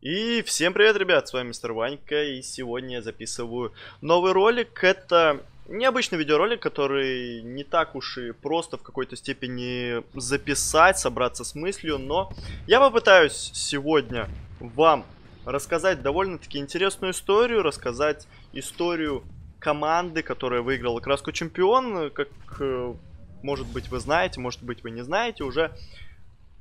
И всем привет, ребят, с вами Мистер Ванька, и сегодня я записываю новый ролик. Это необычный видеоролик, который не так уж и просто в какой-то степени записать, собраться с мыслью, но я попытаюсь сегодня вам рассказать довольно-таки интересную историю, рассказать историю команды, которая выиграла Краску Чемпион. Как, может быть, вы знаете, может быть, вы не знаете, уже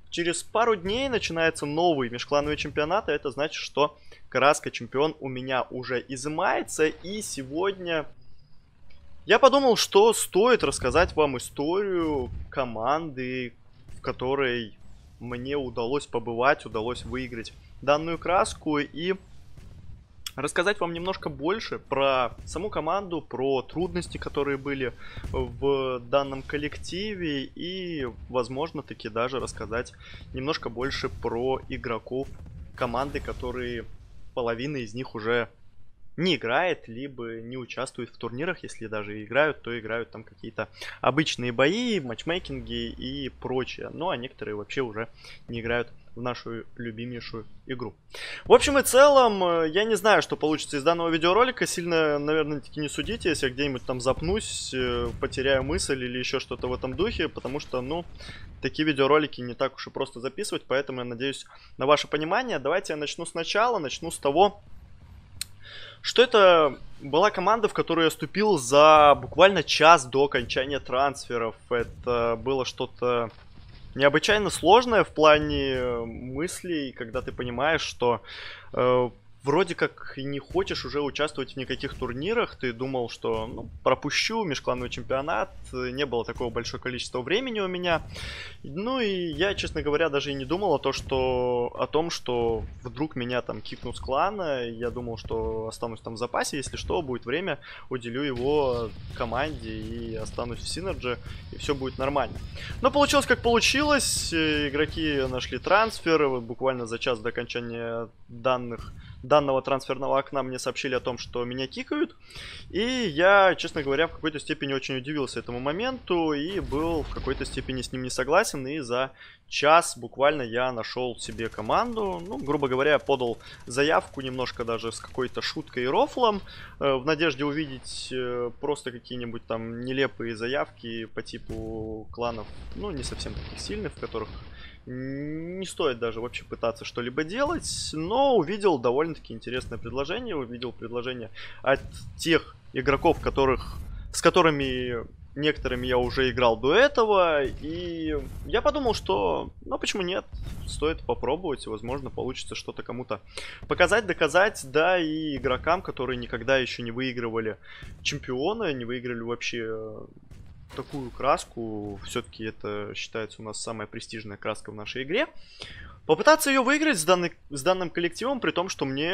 через пару дней начинается новый межклановый чемпионат, а это значит, что Краска Чемпион у меня уже изымается. И сегодня я подумал, что стоит рассказать вам историю команды, в которой мне удалось побывать, удалось выиграть данную краску. И рассказать вам немножко больше про саму команду, про трудности, которые были в данном коллективе, и, возможно, таки даже рассказать немножко больше про игроков команды, которые половина из них уже не играет, либо не участвует в турнирах. Если даже играют, то играют там какие-то обычные бои, матчмейкинги и прочее. Ну, а некоторые вообще уже не играют в нашу любимейшую игру. В общем и целом, я не знаю, что получится из данного видеоролика. Сильно, наверное, не судите, если я где-нибудь там запнусь, потеряю мысль или еще что-то в этом духе, потому что, ну, такие видеоролики не так уж и просто записывать, поэтому я надеюсь на ваше понимание. Давайте я начну сначала, начну с того, что это была команда, в которую я вступил за буквально час до окончания трансферов. Это было что-то необычайно сложное в плане мыслей, когда ты понимаешь, что вроде как не хочешь уже участвовать в никаких турнирах. Ты думал, что, ну, пропущу межклановый чемпионат, не было такого большого количества времени у меня. Ну и я, честно говоря, даже и не думал о том, что вдруг меня там кикнут с клана. Я думал, что останусь там в запасе, если что, будет время, уделю его команде и останусь в Синерджи, и все будет нормально. Но получилось как получилось, игроки нашли трансфер, буквально за час до окончания данного трансферного окна мне сообщили о том, что меня кикают. И я, честно говоря, в какой-то степени очень удивился этому моменту и был в какой-то степени с ним не согласен. И за час буквально я нашел себе команду. Ну, грубо говоря, я подал заявку немножко даже с какой-то шуткой и рофлом, в надежде увидеть просто какие-нибудь там нелепые заявки по типу кланов, ну, не совсем таких сильных, в которых не стоит даже вообще пытаться что-либо делать. Но увидел довольно-таки интересное предложение. Увидел предложение от тех игроков, с которыми некоторыми я уже играл до этого. И я подумал, что, ну, почему нет? Стоит попробовать. Возможно, получится что-то кому-то показать, доказать. Да, и игрокам, которые никогда еще не выигрывали чемпиона, не выиграли вообще такую краску, все-таки это считается у нас самая престижная краска в нашей игре, попытаться ее выиграть с данным коллективом, при том, что мне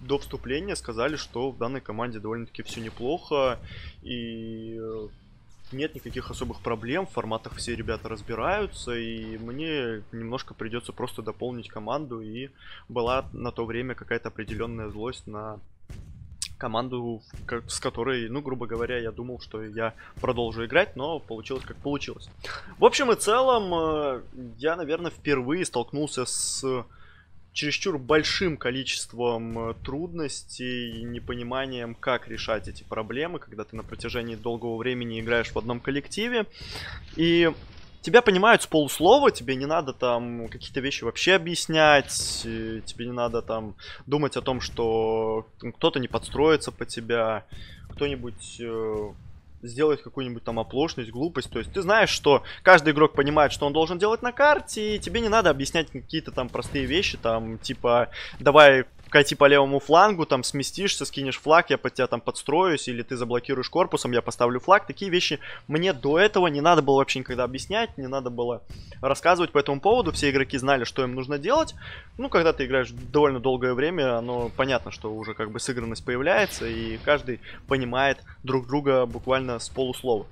до вступления сказали, что в данной команде довольно-таки все неплохо, и нет никаких особых проблем, в форматах все ребята разбираются, и мне немножко придется просто дополнить команду, и была на то время какая-то определенная злость на команду, с которой, ну, грубо говоря, я думал, что я продолжу играть, но получилось как получилось. В общем и целом, я, наверное, впервые столкнулся с чересчур большим количеством трудностей, непониманием, как решать эти проблемы, когда ты на протяжении долгого времени играешь в одном коллективе, и тебя понимают с полуслова, тебе не надо там какие-то вещи вообще объяснять, тебе не надо там думать о том, что кто-то не подстроится под тебя, кто-нибудь сделает какую-нибудь там оплошность, глупость. То есть ты знаешь, что каждый игрок понимает, что он должен делать на карте, и тебе не надо объяснять какие-то там простые вещи, там типа давай кати по левому флангу, там сместишься, скинешь флаг, я под тебя там подстроюсь, или ты заблокируешь корпусом, я поставлю флаг. Такие вещи мне до этого не надо было вообще никогда объяснять, не надо было рассказывать по этому поводу. Все игроки знали, что им нужно делать. Ну, когда ты играешь довольно долгое время, оно понятно, что уже как бы сыгранность появляется, и каждый понимает друг друга буквально с полуслова.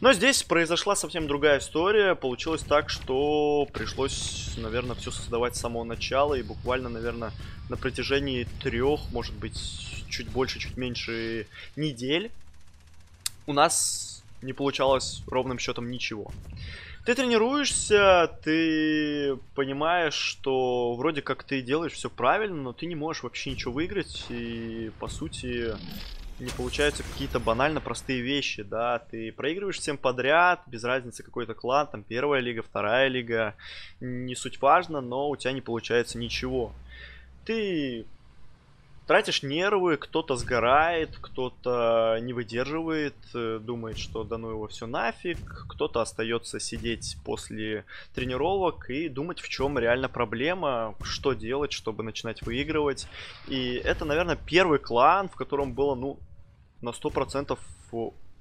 Но здесь произошла совсем другая история. Получилось так, что пришлось, наверное, все создавать с самого начала, и буквально, наверное, на протяжении трех, может быть, чуть больше, чуть меньше недель у нас не получалось ровным счетом ничего. Ты тренируешься, ты понимаешь, что вроде как ты делаешь все правильно, но ты не можешь вообще ничего выиграть, и по сути не получаются какие-то банально простые вещи, да, ты проигрываешь всем подряд, без разницы какой-то клан, там первая лига, вторая лига, не суть важно, но у тебя не получается ничего. Ты тратишь нервы, кто-то сгорает, кто-то не выдерживает, думает, что да ну его все нафиг, кто-то остается сидеть после тренировок и думать, в чем реально проблема, что делать, чтобы начинать выигрывать. И это, наверное, первый клан, в котором было, ну, на 100%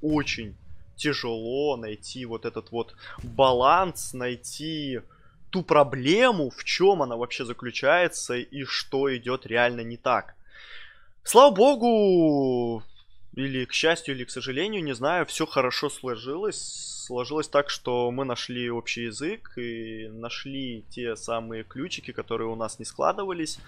очень тяжело найти вот этот вот баланс, найти ту проблему, в чем она вообще заключается и что идет реально не так. Слава богу, или к счастью, или к сожалению, не знаю, все хорошо сложилось. Сложилось так, что мы нашли общий язык и нашли те самые ключики, которые у нас не складывались.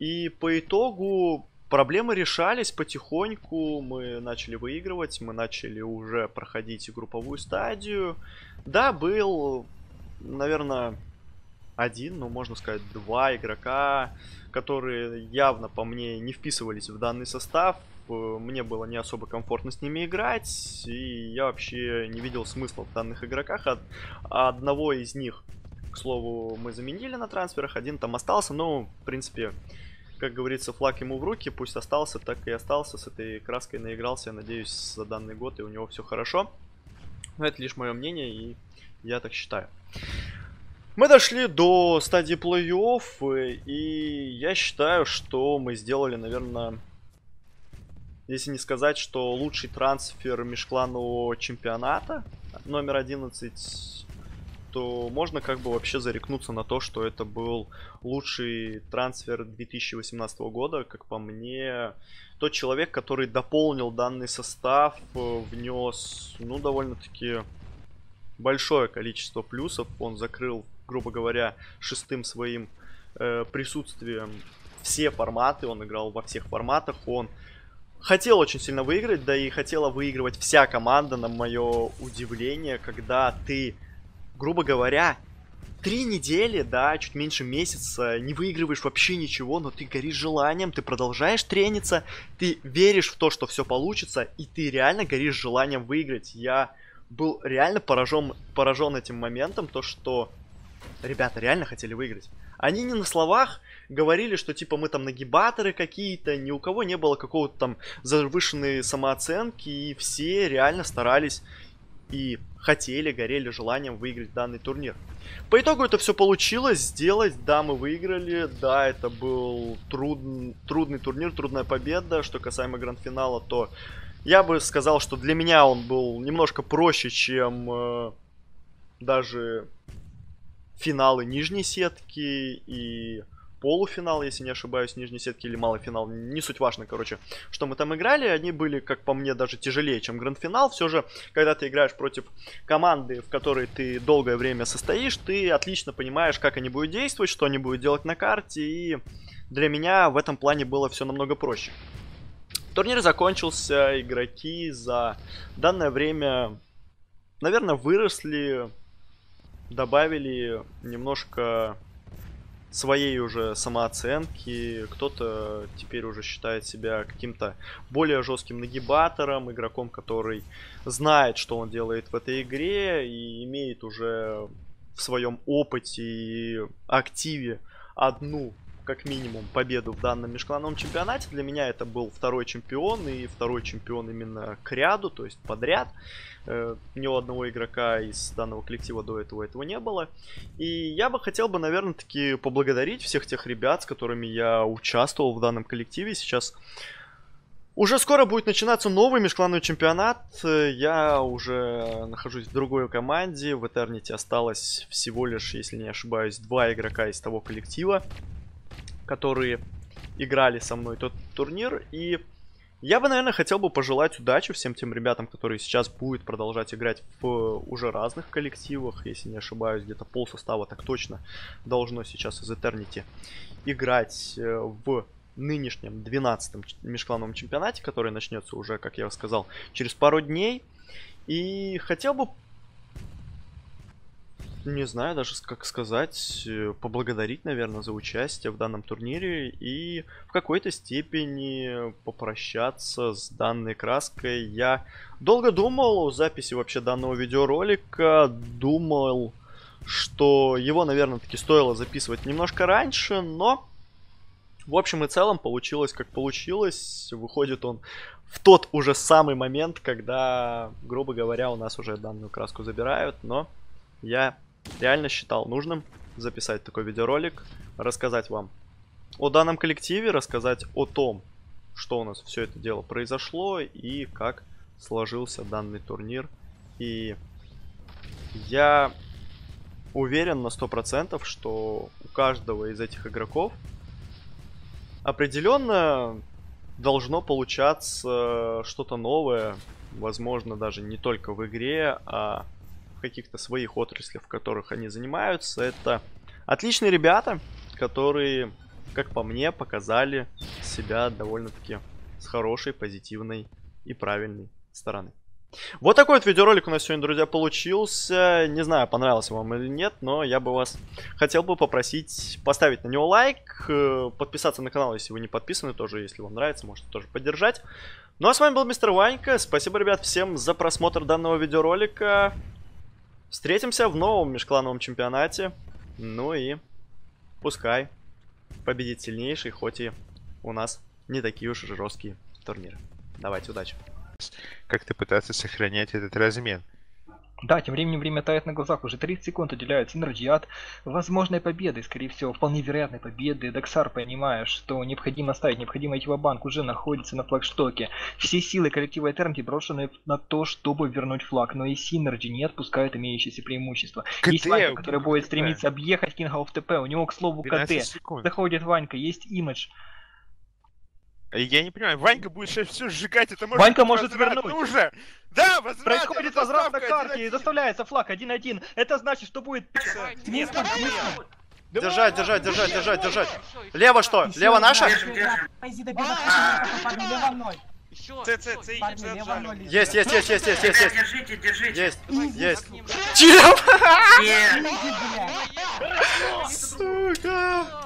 И по итогу проблемы решались потихоньку, мы начали выигрывать, мы начали уже проходить групповую стадию. Да, был, наверное, один, ну можно сказать, два игрока, которые явно по мне не вписывались в данный состав. Мне было не особо комфортно с ними играть, и я вообще не видел смысла в данных игроках. Одного из них, к слову, мы заменили на трансферах, один там остался, но в принципе, как говорится, флаг ему в руки, пусть остался, так и остался, с этой краской наигрался, я надеюсь, за данный год и у него все хорошо. Но это лишь мое мнение, и я так считаю. Мы дошли до стадии плей-офф, и я считаю, что мы сделали, наверное, если не сказать, что лучший трансфер межкланового чемпионата, номер 11, то можно как бы вообще зарекнуться на то, что это был лучший трансфер 2018 года, как по мне. Тот человек, который дополнил данный состав, внес, ну, довольно-таки большое количество плюсов. Он закрыл, грубо говоря, шестым своим присутствием все форматы. Он играл во всех форматах. Он хотел очень сильно выиграть, да и хотела выигрывать вся команда, на мое удивление, когда ты, грубо говоря, 3 недели, да, чуть меньше месяца, не выигрываешь вообще ничего, но ты горишь желанием, ты продолжаешь трениться, ты веришь в то, что все получится, и ты реально горишь желанием выиграть. Я был реально поражен этим моментом, то что ребята реально хотели выиграть. Они не на словах говорили, что типа мы там нагибаторы какие-то, ни у кого не было какого-то там завышенной самооценки, и все реально старались и хотели, горели желанием выиграть данный турнир. По итогу это все получилось сделать, да, мы выиграли, да, это был трудный турнир, трудная победа. Что касаемо гранд-финала, то я бы сказал, что для меня он был немножко проще, чем даже финалы нижней сетки и полуфинал, если не ошибаюсь, нижней сетки или малый финал. Не суть важно, короче, что мы там играли. Они были, как по мне, даже тяжелее, чем гранд-финал. Все же, когда ты играешь против команды, в которой ты долгое время состоишь, ты отлично понимаешь, как они будут действовать, что они будут делать на карте. И для меня в этом плане было все намного проще. Турнир закончился, игроки за данное время, наверное, выросли, добавили немножко своей уже самооценки. Кто-то теперь уже считает себя каким-то более жестким нагибатором, игроком, который знает, что он делает в этой игре и имеет уже в своем опыте и активе одну, как минимум, победу в данном межклановом чемпионате. Для меня это был второй чемпион, и второй чемпион именно к ряду, то есть подряд. Ни у одного игрока из данного коллектива до этого не было. И я бы хотел бы, наверное, таки поблагодарить всех тех ребят, с которыми я участвовал в данном коллективе. Сейчас уже скоро будет начинаться новый межклановый чемпионат. Я уже нахожусь в другой команде. В Eternity осталось всего лишь, если не ошибаюсь, 2 игрока из того коллектива, которые играли со мной тот турнир. И я бы, наверное, хотел бы пожелать удачи всем тем ребятам, которые сейчас будут продолжать играть в уже разных коллективах. Если не ошибаюсь, где-то пол состава так точно должно сейчас из Eternity играть в нынешнем 12-м межклановом чемпионате, который начнется уже, как я сказал, через пару дней. И хотел бы не знаю даже, как сказать, поблагодарить, наверное, за участие в данном турнире и в какой-то степени попрощаться с данной краской. Я долго думал о записи вообще данного видеоролика, думал, что его, наверное, таки стоило записывать немножко раньше, но в общем и целом получилось, как получилось. Выходит он в тот уже самый момент, когда, грубо говоря, у нас уже данную краску забирают, но я реально считал нужным записать такой видеоролик, рассказать вам о данном коллективе, рассказать о том, что у нас все это дело произошло и как сложился данный турнир. И я уверен на 100%, что у каждого из этих игроков определенно должно получаться что-то новое, возможно, даже не только в игре, а в каких-то своих отраслях, в которых они занимаются. Это отличные ребята, которые, как по мне, показали себя довольно-таки с хорошей, позитивной и правильной стороны. Вот такой вот видеоролик у нас сегодня, друзья, получился. Не знаю, понравился вам или нет, но я бы вас хотел бы попросить поставить на него лайк, подписаться на канал, если вы не подписаны, тоже, если вам нравится, можете тоже поддержать. Ну а с вами был Мистер Ванька. Спасибо, ребят, всем за просмотр данного видеоролика. Встретимся в новом межклановом чемпионате. Ну и пускай победит сильнейший, хоть и у нас не такие уж жесткие турниры. Давайте, удачи! Как ты пытаться сохранять этот размен? Да, тем временем время тает на глазах. Уже 30 секунд уделяют Синерджи от возможной победы, скорее всего, вполне вероятной победы. Доксар, понимая, что необходимо ставить, необходимо идти в банк, уже находится на флагштоке. Все силы коллектива Eternity брошены на то, чтобы вернуть флаг. Но и Синерджи не отпускает имеющиеся преимущества. Есть Ванька, который будет стремиться объехать Кингауф ТП. У него, к слову, КТ. Заходит Ванька, есть имидж. Я не понимаю, Ванька будет сейчас все сжигать, это может... Ванька может вернуть! Уже. Да, возврат! Происходит возврат на карте и заставляется флаг 1-1. Это значит, что будет... Держать, держать, держать, держать, держать. Лево что? Лево наша? Есть, есть, есть, есть, есть, есть. Держите, держите. Есть, есть. Сука!